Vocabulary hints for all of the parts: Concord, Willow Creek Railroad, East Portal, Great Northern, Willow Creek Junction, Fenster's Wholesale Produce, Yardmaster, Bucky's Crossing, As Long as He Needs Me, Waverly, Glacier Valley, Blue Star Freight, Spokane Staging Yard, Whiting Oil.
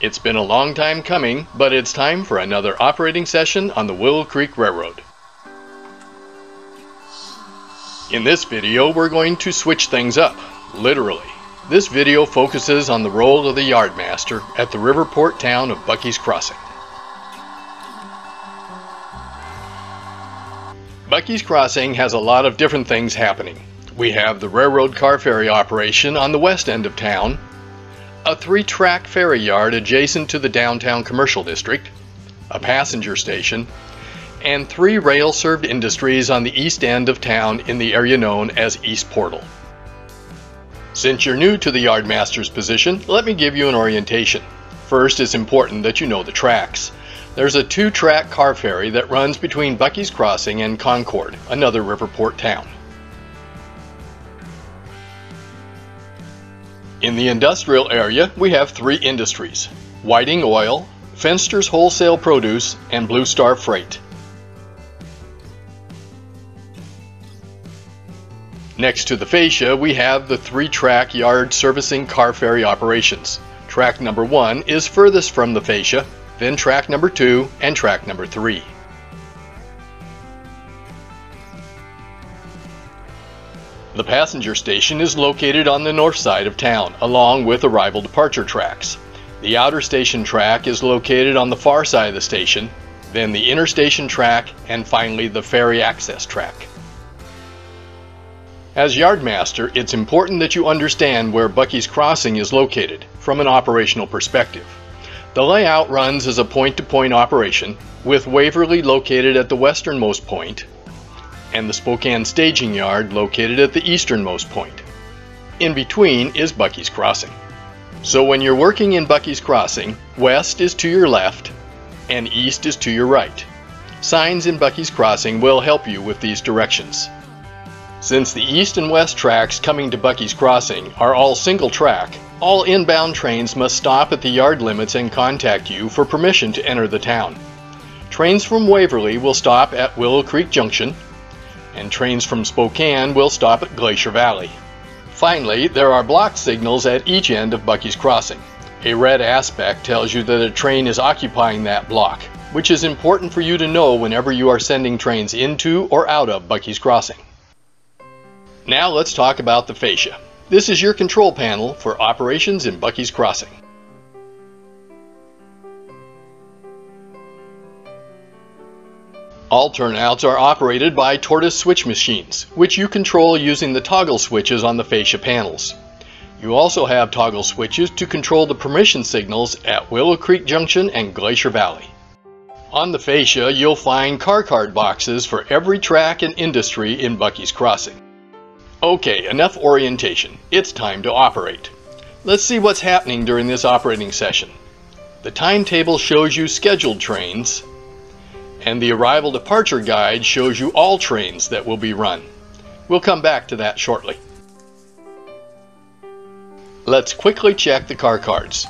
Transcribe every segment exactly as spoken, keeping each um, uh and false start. It's been a long time coming, but it's time for another operating session on the Willow Creek Railroad. In this video, we're going to switch things up, literally. This video focuses on the role of the Yardmaster at the river port town of Bucky's Crossing. Bucky's Crossing has a lot of different things happening. We have the railroad car ferry operation on the west end of town, a three-track ferry yard adjacent to the downtown commercial district, a passenger station, and three rail-served industries on the east end of town in the area known as East Portal. Since you're new to the Yardmaster's position, let me give you an orientation. First, it's important that you know the tracks. There's a two-track car ferry that runs between Bucky's Crossing and Concord, another river port town. In the industrial area, we have three industries: Whiting Oil, Fenster's Wholesale Produce, and Blue Star Freight. Next to the fascia, we have the three-track yard servicing car ferry operations. Track number one is furthest from the fascia, then track number two and track number three. The passenger station is located on the north side of town, along with arrival departure tracks. The outer station track is located on the far side of the station, then the inner station track, and finally the ferry access track. As Yardmaster, it's important that you understand where Bucky's Crossing is located from an operational perspective. The layout runs as a point-to-point operation, with Waverly located at the westernmost point, and the Spokane Staging Yard located at the easternmost point. In between is Bucky's Crossing. So when you're working in Bucky's Crossing, west is to your left and east is to your right. Signs in Bucky's Crossing will help you with these directions. Since the east and west tracks coming to Bucky's Crossing are all single track, all inbound trains must stop at the yard limits and contact you for permission to enter the town. Trains from Waverly will stop at Willow Creek Junction, and trains from Spokane will stop at Glacier Valley. Finally, there are block signals at each end of Bucky's Crossing. A red aspect tells you that a train is occupying that block, which is important for you to know whenever you are sending trains into or out of Bucky's Crossing. Now let's talk about the fascia. This is your control panel for operations in Bucky's Crossing. All turnouts are operated by tortoise switch machines, which you control using the toggle switches on the fascia panels. You also have toggle switches to control the permission signals at Willow Creek Junction and Glacier Valley. On the fascia, you'll find car card boxes for every track and industry in Bucky's Crossing. Okay, enough orientation. It's time to operate. Let's see what's happening during this operating session. The timetable shows you scheduled trains, and the arrival departure guide shows you all trains that will be run. We'll come back to that shortly. Let's quickly check the car cards.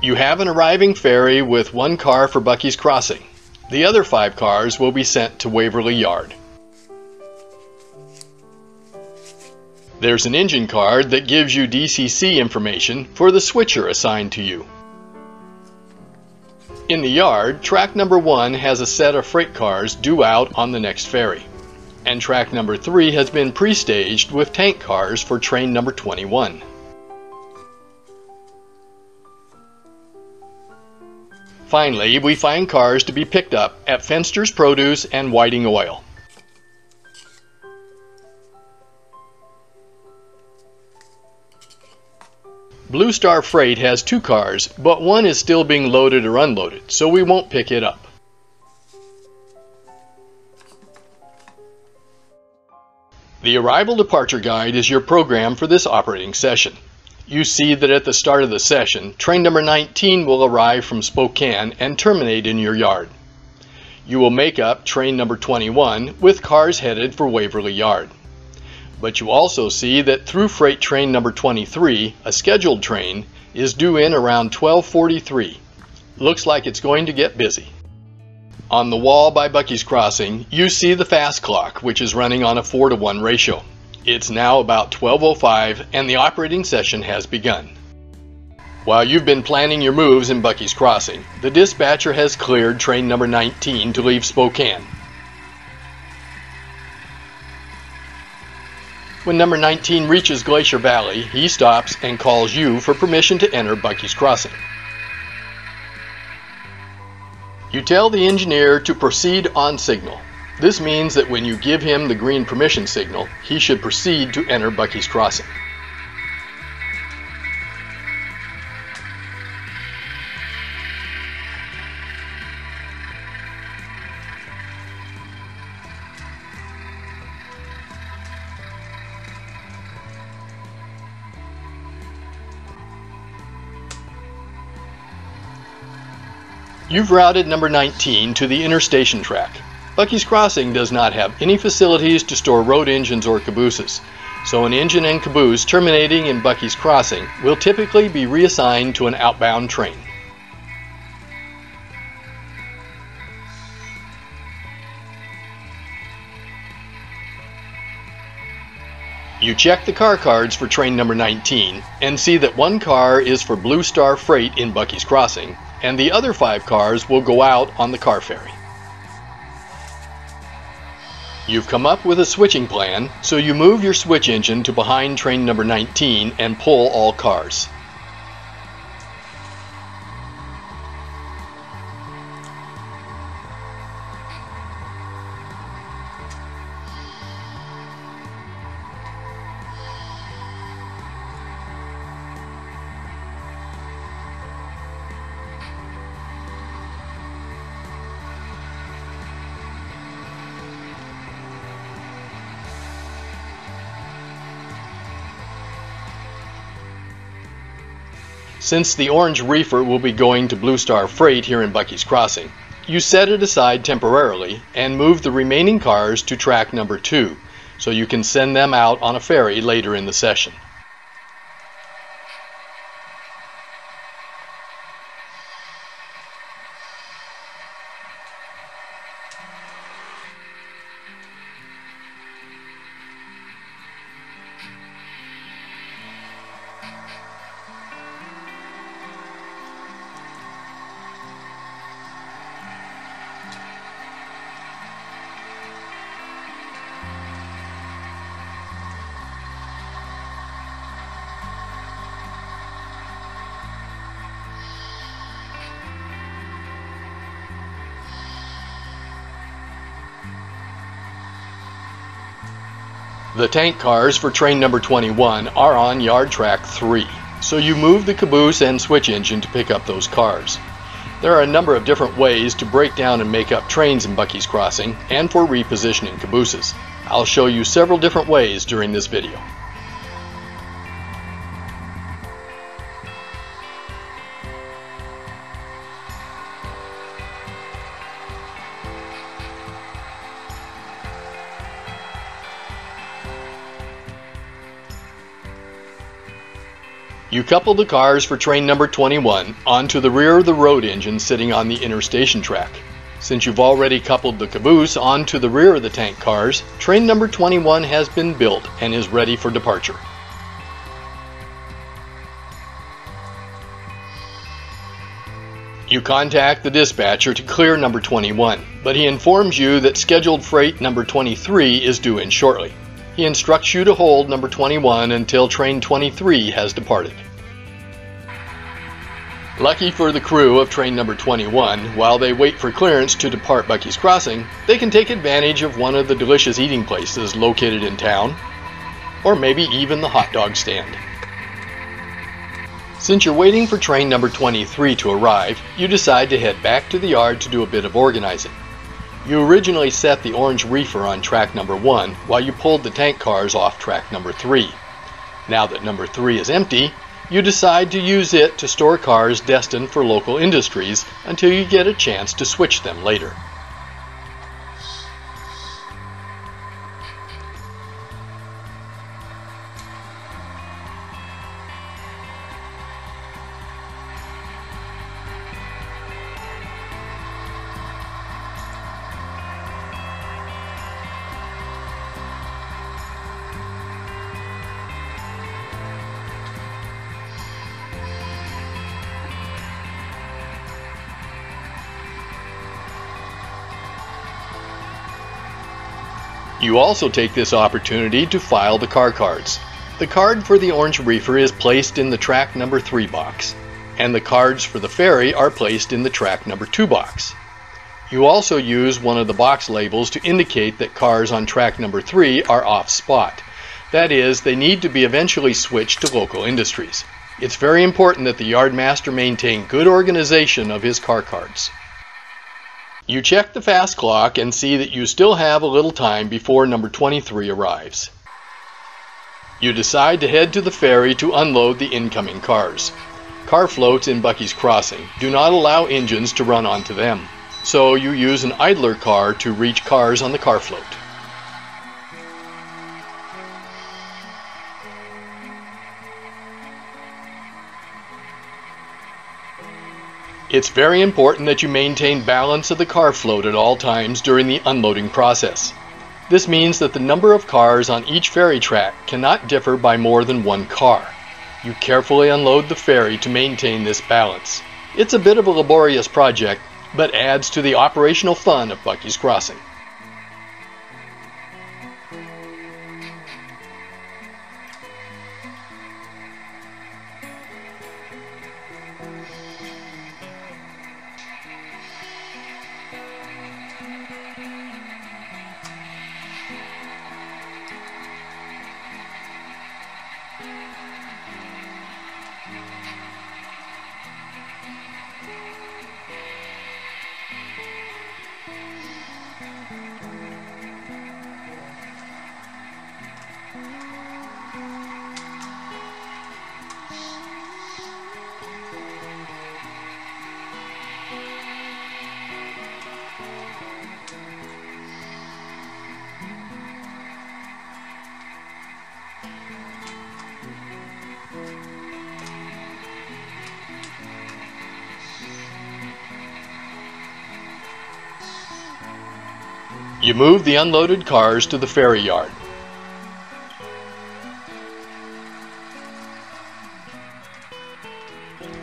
You have an arriving ferry with one car for Bucky's Crossing. The other five cars will be sent to Waverly Yard. There's an engine card that gives you D C C information for the switcher assigned to you. In the yard, track number one has a set of freight cars due out on the next ferry, and track number three has been pre-staged with tank cars for train number twenty-one. Finally, we find cars to be picked up at Fenster's Produce and Whiting Oil. Blue Star Freight has two cars, but one is still being loaded or unloaded, so we won't pick it up. The Arrival Departure Guide is your program for this operating session. You see that at the start of the session, train number nineteen will arrive from Spokane and terminate in your yard. You will make up train number twenty-one with cars headed for Waverly Yard. But you also see that through freight train number twenty-three, a scheduled train, is due in around twelve forty-three. Looks like it's going to get busy. On the wall by Bucky's Crossing, you see the fast clock, which is running on a four to one ratio. It's now about twelve oh five and the operating session has begun. While you've been planning your moves in Bucky's Crossing, the dispatcher has cleared train number nineteen to leave Spokane. When number nineteen reaches Glacier Valley, he stops and calls you for permission to enter Bucky's Crossing. You tell the engineer to proceed on signal. This means that when you give him the green permission signal, he should proceed to enter Bucky's Crossing. You've routed number nineteen to the interstation track. Bucky's Crossing does not have any facilities to store road engines or cabooses, so an engine and caboose terminating in Bucky's Crossing will typically be reassigned to an outbound train. You check the car cards for train number nineteen and see that one car is for Blue Star Freight in Bucky's Crossing, and the other five cars will go out on the car ferry. You've come up with a switching plan, so you move your switch engine to behind train number nineteen and pull all cars. Since the orange reefer will be going to Blue Star Freight here in Bucky's Crossing, you set it aside temporarily and move the remaining cars to track number two, so you can send them out on a ferry later in the session. The tank cars for train number twenty-one are on yard track three, so you move the caboose and switch engine to pick up those cars. There are a number of different ways to break down and make up trains in Bucky's Crossing and for repositioning cabooses. I'll show you several different ways during this video. You couple the cars for train number twenty-one onto the rear of the road engine sitting on the interstation track. Since you've already coupled the caboose onto the rear of the tank cars, train number twenty-one has been built and is ready for departure. You contact the dispatcher to clear number twenty-one, but he informs you that scheduled freight number twenty-three is due in shortly. He instructs you to hold number twenty-one until train twenty-three has departed. Lucky for the crew of train number twenty-one, while they wait for clearance to depart Bucky's Crossing, they can take advantage of one of the delicious eating places located in town, or maybe even the hot dog stand. Since you're waiting for train number twenty-three to arrive, you decide to head back to the yard to do a bit of organizing. You originally set the orange reefer on track number one while you pulled the tank cars off track number three. Now that number three is empty, you decide to use it to store cars destined for local industries until you get a chance to switch them later. You also take this opportunity to file the car cards. The card for the orange reefer is placed in the track number three box, and the cards for the ferry are placed in the track number two box. You also use one of the box labels to indicate that cars on track number three are off spot. That is, they need to be eventually switched to local industries. It's very important that the yardmaster maintain good organization of his car cards. You check the fast clock and see that you still have a little time before number twenty-three arrives. You decide to head to the ferry to unload the incoming cars. Car floats in Bucky's Crossing do not allow engines to run onto them, so you use an idler car to reach cars on the car float. It's very important that you maintain balance of the car float at all times during the unloading process. This means that the number of cars on each ferry track cannot differ by more than one car. You carefully unload the ferry to maintain this balance. It's a bit of a laborious project, but adds to the operational fun of Bucky's Crossing. You move the unloaded cars to the ferry yard.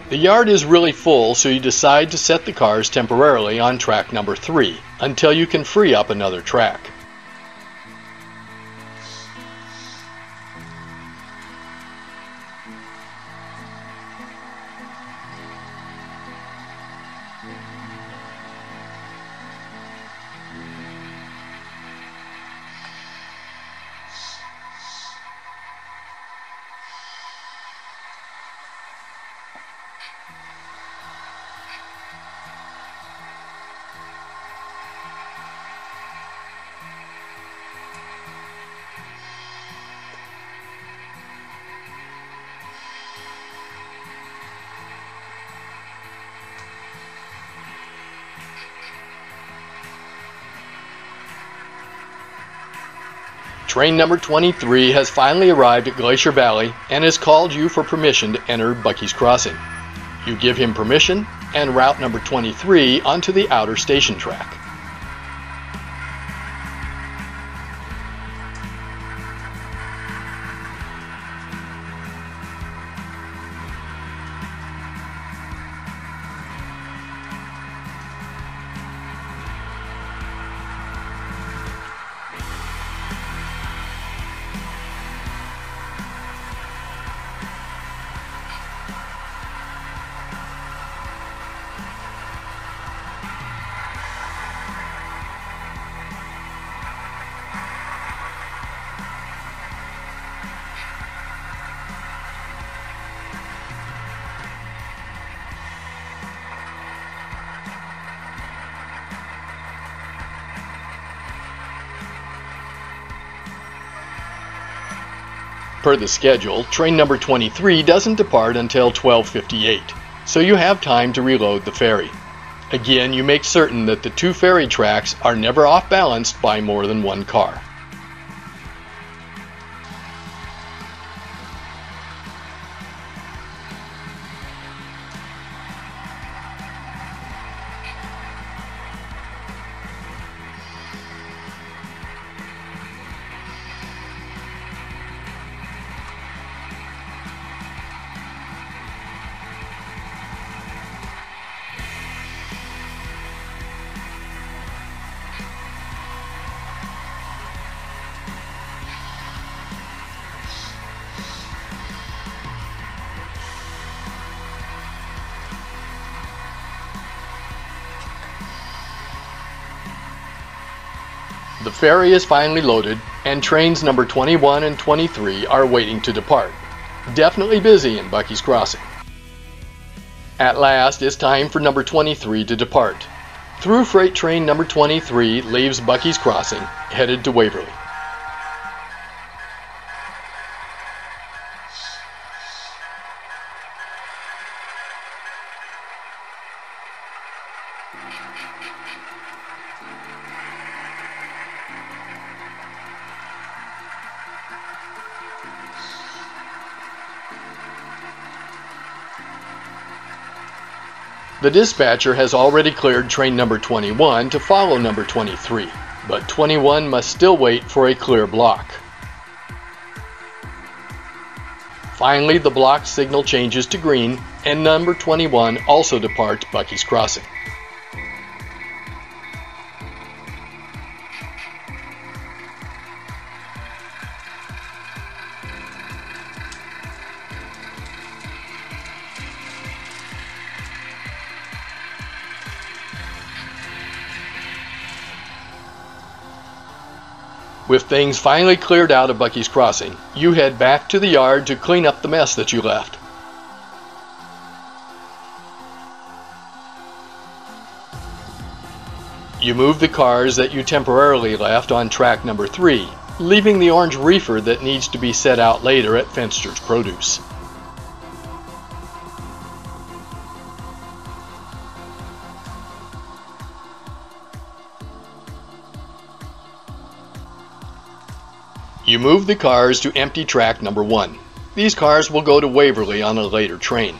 The yard is really full, so you decide to set the cars temporarily on track number three until you can free up another track. Train number twenty-three has finally arrived at Glacier Valley and has called you for permission to enter Bucky's Crossing. You give him permission and route number twenty-three onto the outer station track. Per the schedule, train number twenty-three doesn't depart until twelve fifty-eight, so you have time to reload the ferry. Again, you make certain that the two ferry tracks are never off-balanced by more than one car. The ferry is finally loaded, and trains number twenty-one and twenty-three are waiting to depart. Definitely busy in Bucky's Crossing. At last, it's time for number twenty-three to depart. Through freight train number twenty-three leaves Bucky's Crossing, headed to Waverly. The dispatcher has already cleared train number twenty-one to follow number twenty-three, but twenty-one must still wait for a clear block. Finally, the block signal changes to green, and number twenty-one also departs Bucky's Crossing. With things finally cleared out of Bucky's Crossing, you head back to the yard to clean up the mess that you left. You move the cars that you temporarily left on track number three, leaving the orange reefer that needs to be set out later at Fenster's Produce. You move the cars to empty track number one. These cars will go to Waverly on a later train.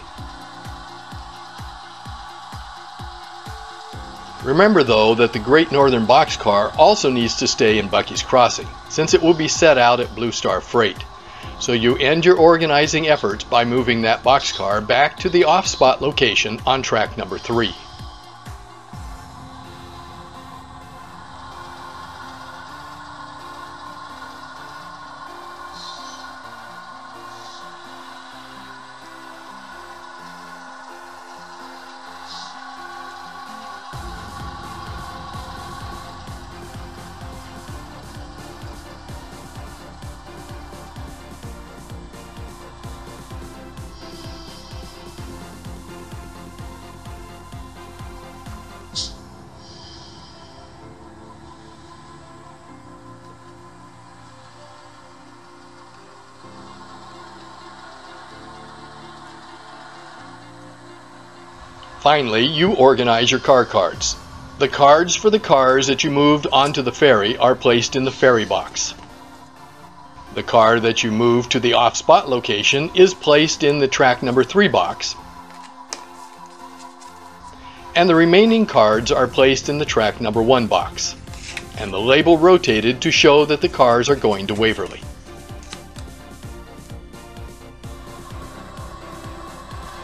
Remember though that the Great Northern boxcar also needs to stay in Bucky's Crossing, since it will be set out at Blue Star Freight. So you end your organizing efforts by moving that boxcar back to the off-spot location on track number three. Finally, you organize your car cards. The cards for the cars that you moved onto the ferry are placed in the ferry box. The car that you moved to the off-spot location is placed in the track number three box. And the remaining cards are placed in the track number one box. And the label rotated to show that the cars are going to Waverly.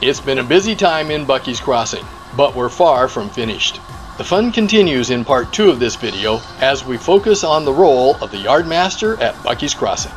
It's been a busy time in Bucky's Crossing, but we're far from finished. The fun continues in part two of this video as we focus on the role of the Yardmaster at Bucky's Crossing.